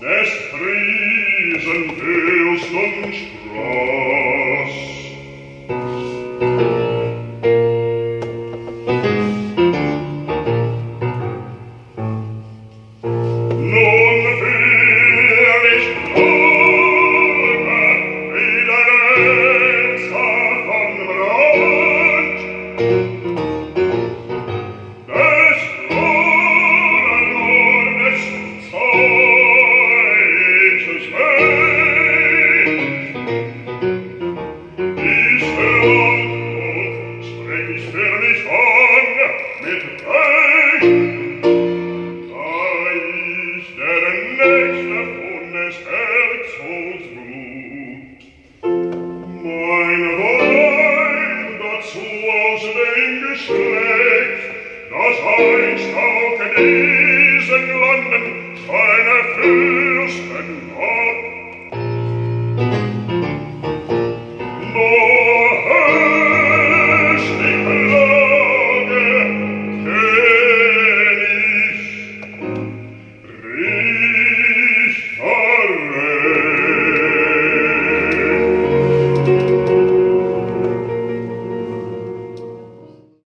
des Riesen Fürst und Strahl.